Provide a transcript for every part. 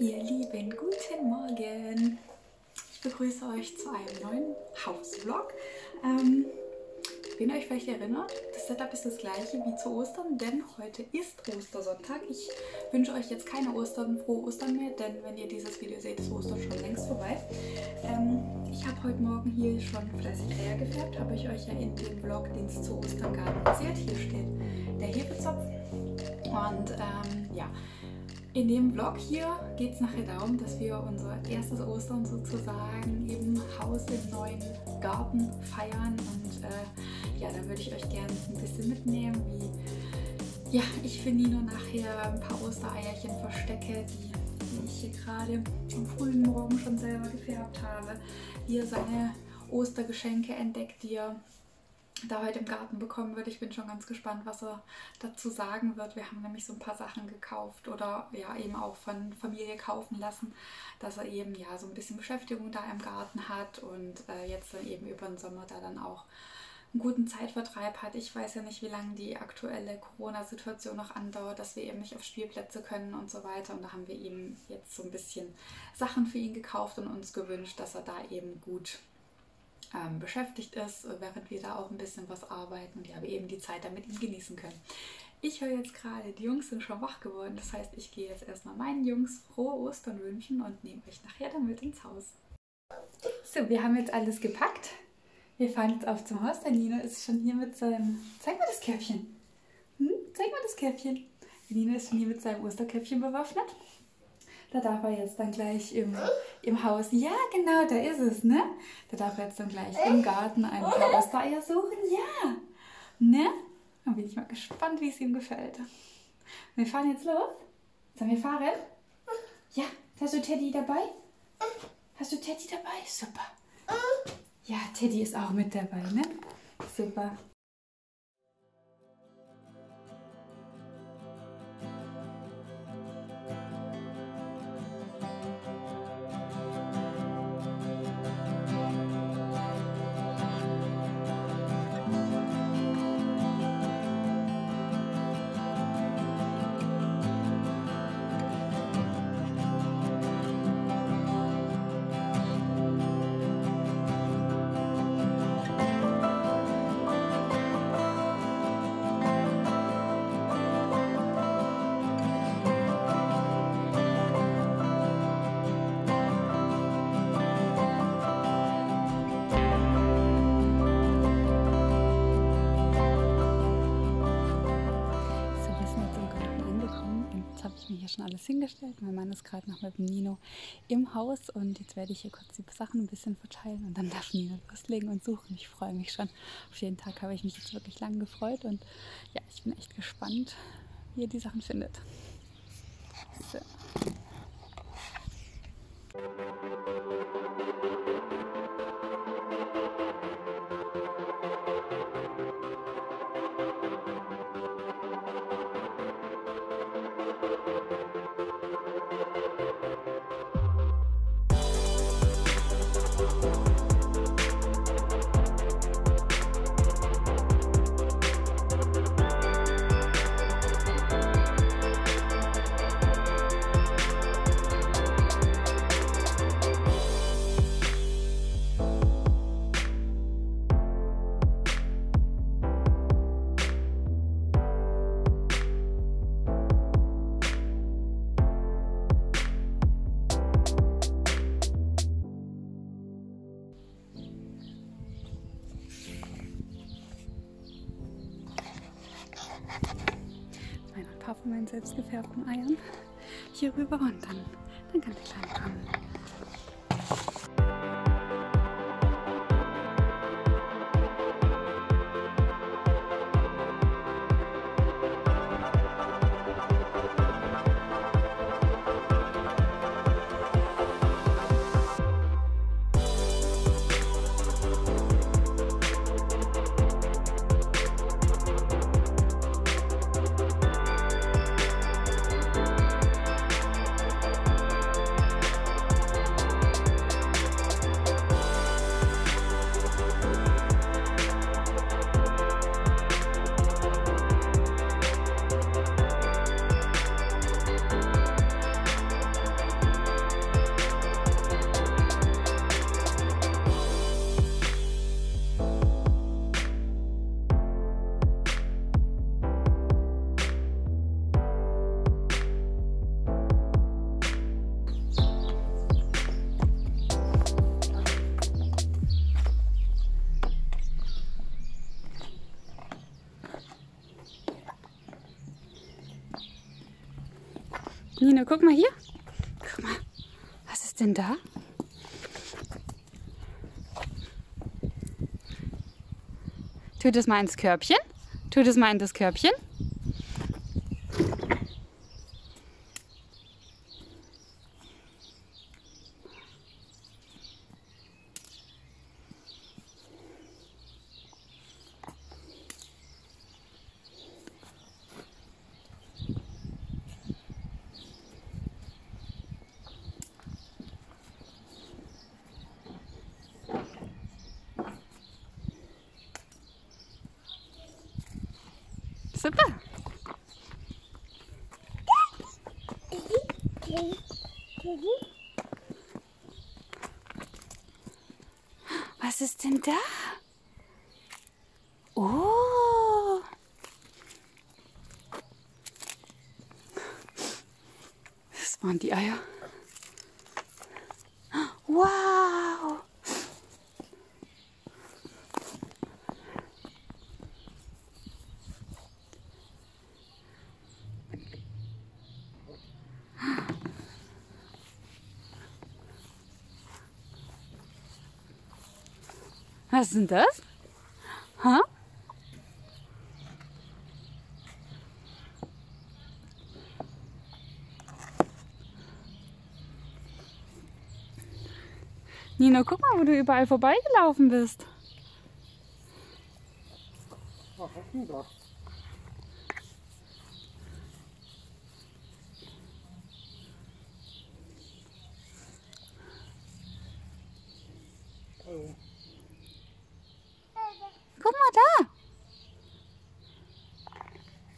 Ihr Lieben, guten Morgen! Ich begrüße euch zu einem neuen Haus-VLOG. Wenn ihr euch vielleicht erinnert, das Setup ist das gleiche wie zu Ostern, denn heute ist Ostersonntag. Ich wünsche euch jetzt keine frohe Ostern mehr, denn wenn ihr dieses Video seht, ist Ostern schon längst vorbei. Ich habe heute Morgen hier schon fleißig Eier gefärbt, habe ich euch ja in dem Vlog, den es zu Ostern gab, erzählt. Hier steht der Hefezopf und ja. In dem Vlog hier geht es nachher darum, dass wir unser erstes Ostern sozusagen im Haus im neuen Garten feiern und ja, da würde ich euch gerne ein bisschen mitnehmen, wie ja, ich für Nino nachher ein paar Ostereierchen verstecke, die ich hier gerade am frühen Morgen schon selber gefärbt habe, wie er seine Ostergeschenke entdeckt, die er da heute im Garten bekommen wird. Ich bin schon ganz gespannt, was er dazu sagen wird. Wir haben nämlich so ein paar Sachen gekauft oder ja eben auch von Familie kaufen lassen, dass er eben ja so ein bisschen Beschäftigung da im Garten hat und jetzt dann eben über den Sommer da dann auch einen guten Zeitvertreib hat. Ich weiß ja nicht, wie lange die aktuelle Corona-Situation noch andauert, dass wir eben nicht auf Spielplätze können und so weiter. Und da haben wir eben jetzt so ein bisschen Sachen für ihn gekauft und uns gewünscht, dass er da eben gut beschäftigt ist, während wir da auch ein bisschen was arbeiten und ja, wir eben die Zeit damit genießen können. Ich höre jetzt gerade, die Jungs sind schon wach geworden, das heißt, ich gehe jetzt erstmal meinen Jungs frohe Ostern wünschen und nehme euch nachher dann mit ins Haus. So, wir haben jetzt alles gepackt. Wir fahren jetzt auf zum Haus. Der Nino ist schon hier mit seinem... Zeig mal das Käppchen! Zeig mal das Käppchen! Der Nino ist schon hier mit seinem Osterkäppchen bewaffnet. Da darf er jetzt dann gleich im Haus, ja genau, da ist es, ne? Da darf er jetzt dann gleich im Garten ein paar Ostereier suchen, ja, ne? Dann bin ich mal gespannt, wie es ihm gefällt. Wir fahren jetzt los. Sollen wir fahren? Ja, hast du Teddy dabei? Hast du Teddy dabei? Super. Ja, Teddy ist auch mit dabei, ne? Super. Schon alles hingestellt. Mein Mann ist gerade noch mit dem Nino im Haus und jetzt werde ich hier kurz die Sachen ein bisschen verteilen und dann darf Nino loslegen und suchen. Ich freue mich schon. Auf jeden Tag habe ich mich jetzt wirklich lange gefreut und ja, ich bin echt gespannt, wie ihr die Sachen findet. So. Von meinen selbstgefärbten Eiern hier rüber und dann kann ich klein kommen. Nino, guck mal hier. Guck mal. Was ist denn da? Tu das mal ins Körbchen. Tu das mal in das Körbchen. Super. Was ist denn da? Oh. Das waren die Eier. Wow. Was ist denn das? Huh? Nino, guck mal, wo du überall vorbeigelaufen bist. Was hast du denn da? Hallo. Guck mal da!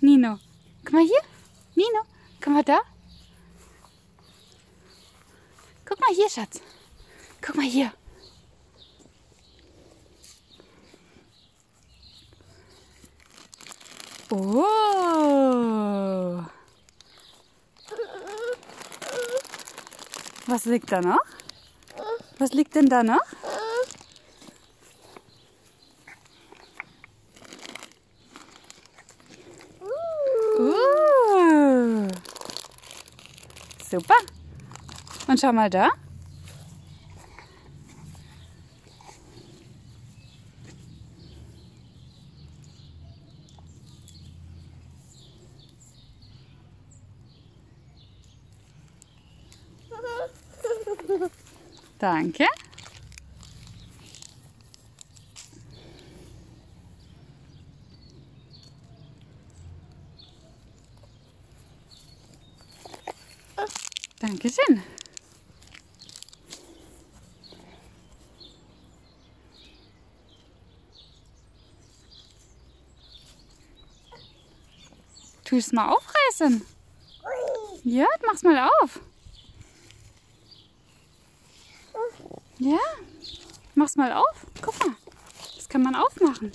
Nino, guck mal hier! Nino, guck mal da! Guck mal hier, Schatz! Guck mal hier! Oh! Was liegt da noch? Was liegt denn da noch? Super. Und schau mal da. Danke. Dankeschön. Tu es mal aufreißen. Ja, mach's mal auf. Ja, mach's mal auf. Guck mal, das kann man aufmachen.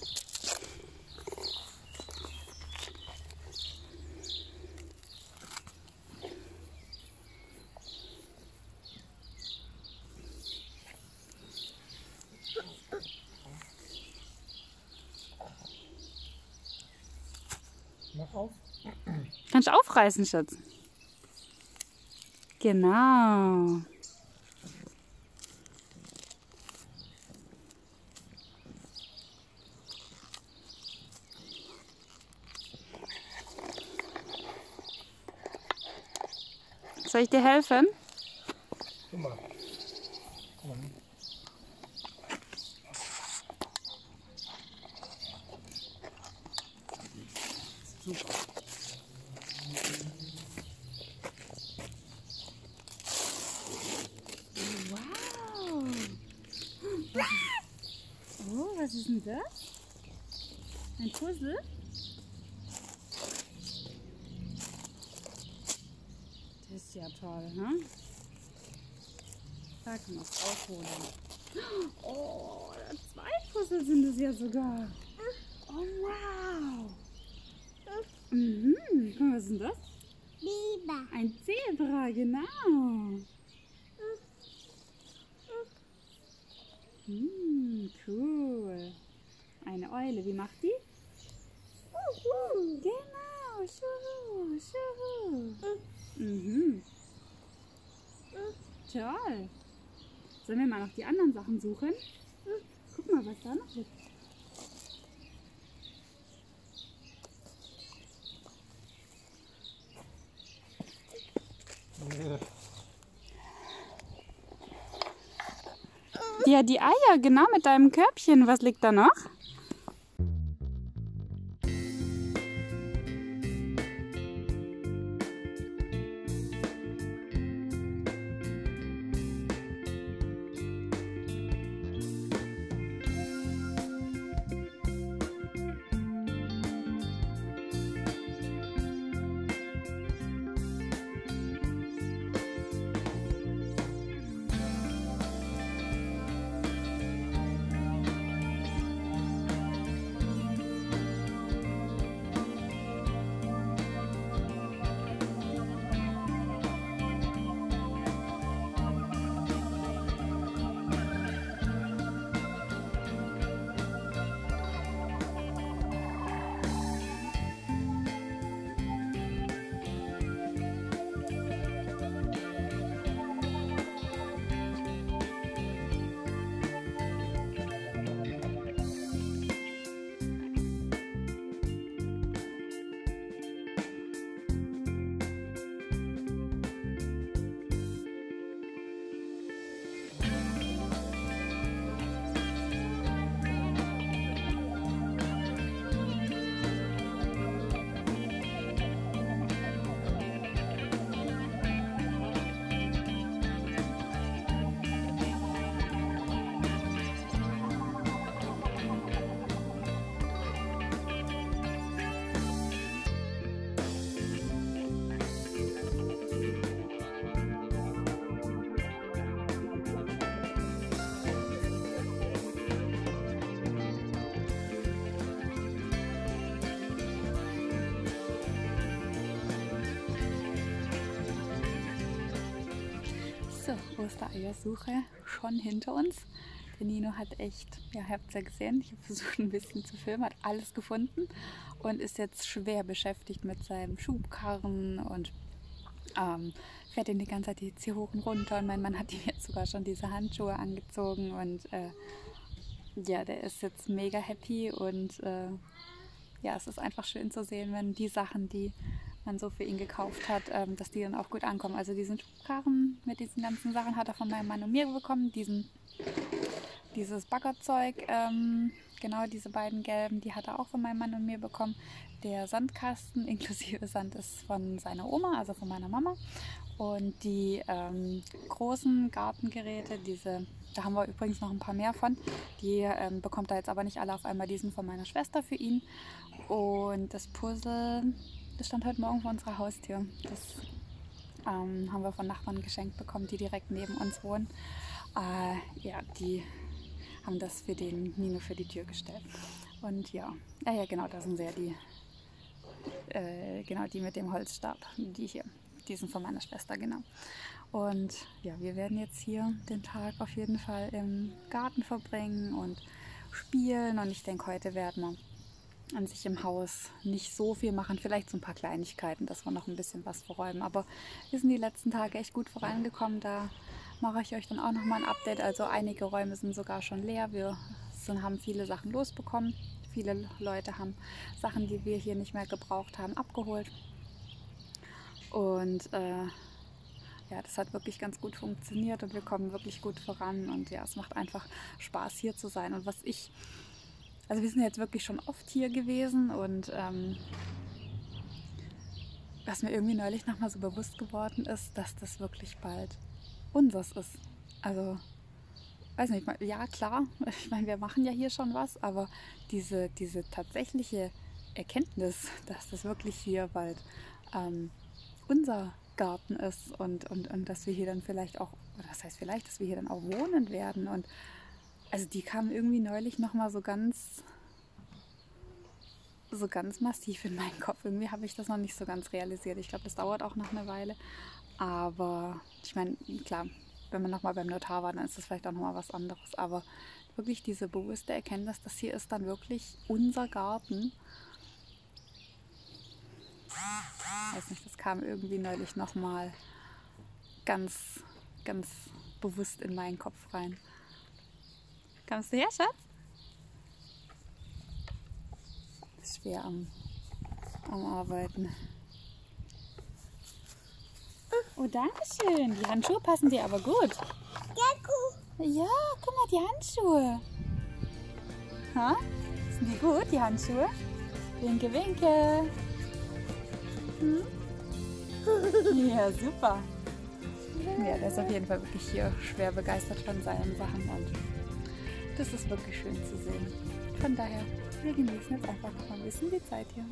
Auf. Kannst du aufreißen, Schatz? Genau. Soll ich dir helfen? Guck mal. Komm mal. Wow! Oh, was ist denn das? Ein Puzzle? Das ist ja toll, ne? Da kann man es aufholen. Oh, zwei Puzzle sind es ja sogar. Oh, wow! Mhm, guck mal, was ist denn das? Zebra. Ein Zebra, genau. Mhm, cool. Eine Eule, wie macht die? Genau, schuhu, schuhu. Mhm. Toll. Sollen wir mal noch die anderen Sachen suchen? Guck mal, was da noch ist. Ja, die Eier, genau, mit deinem Körbchen. Was liegt da noch? Ostereiersuche schon hinter uns. Der Nino hat echt, ja, ihr habt es ja gesehen, ich habe versucht ein bisschen zu filmen, hat alles gefunden und ist jetzt schwer beschäftigt mit seinem Schubkarren und fährt ihn die ganze Zeit jetzt hier hoch und runter, und mein Mann hat ihm jetzt sogar schon diese Handschuhe angezogen, und ja, der ist jetzt mega happy, und ja, es ist einfach schön zu sehen, wenn die Sachen, die so für ihn gekauft hat, dass die dann auch gut ankommen. Also diesen Schubkarren mit diesen ganzen Sachen hat er von meinem Mann und mir bekommen. Dieses Baggerzeug, genau, diese beiden gelben, die hat er auch von meinem Mann und mir bekommen. Der Sandkasten inklusive Sand ist von seiner Oma, also von meiner Mama. Und die großen Gartengeräte, diese, da haben wir übrigens noch ein paar mehr von, die bekommt er jetzt aber nicht alle auf einmal. Diesen von meiner Schwester für ihn. Und das Puzzle, das stand heute Morgen vor unserer Haustür. Das haben wir von Nachbarn geschenkt bekommen, die direkt neben uns wohnen. Ja, die haben das für den Nino für die Tür gestellt. Und ja, ja genau, das sind ja die, genau, die mit dem Holzstab, die hier. Die sind von meiner Schwester, genau. Und ja, wir werden jetzt hier den Tag auf jeden Fall im Garten verbringen und spielen. Und ich denke, heute werden wir an sich im Haus nicht so viel machen, vielleicht so ein paar Kleinigkeiten, dass wir noch ein bisschen was verräumen. Aber wir sind die letzten Tage echt gut vorangekommen, da mache ich euch dann auch nochmal ein Update. Also einige Räume sind sogar schon leer, wir haben viele Sachen losbekommen. Viele Leute haben Sachen, die wir hier nicht mehr gebraucht haben, abgeholt. Und ja, das hat wirklich ganz gut funktioniert und wir kommen wirklich gut voran. Und ja, es macht einfach Spaß, hier zu sein. Und was ich... Also wir sind jetzt wirklich schon oft hier gewesen, und was mir irgendwie neulich nochmal so bewusst geworden ist, dass das wirklich bald unseres ist. Also, weiß nicht, ja klar, ich meine, wir machen ja hier schon was, aber diese tatsächliche Erkenntnis, dass das wirklich hier bald unser Garten ist, und dass wir hier dann vielleicht auch, oder das heißt vielleicht, dass wir hier dann auch wohnen werden, und also die kamen irgendwie neulich nochmal so ganz massiv in meinen Kopf. Irgendwie habe ich das noch nicht so ganz realisiert. Ich glaube, das dauert auch noch eine Weile. Aber ich meine, klar, wenn man nochmal beim Notar war, dann ist das vielleicht auch nochmal was anderes. Aber wirklich diese bewusste Erkenntnis, das hier ist dann wirklich unser Garten. Weiß nicht, das kam irgendwie neulich nochmal ganz, ganz bewusst in meinen Kopf rein. Kommst du her, Schatz? Ist schwer am Arbeiten. Oh, danke schön. Die Handschuhe passen dir aber gut. Ja, guck mal, die Handschuhe. Ha? Sind die gut, die Handschuhe? Winke, winke. Hm? Ja, super. Ja, der ist auf jeden Fall wirklich hier schwer begeistert von seinen Sachen und das ist wirklich schön zu sehen. Von daher, wir genießen jetzt einfach mal ein bisschen die Zeit hier.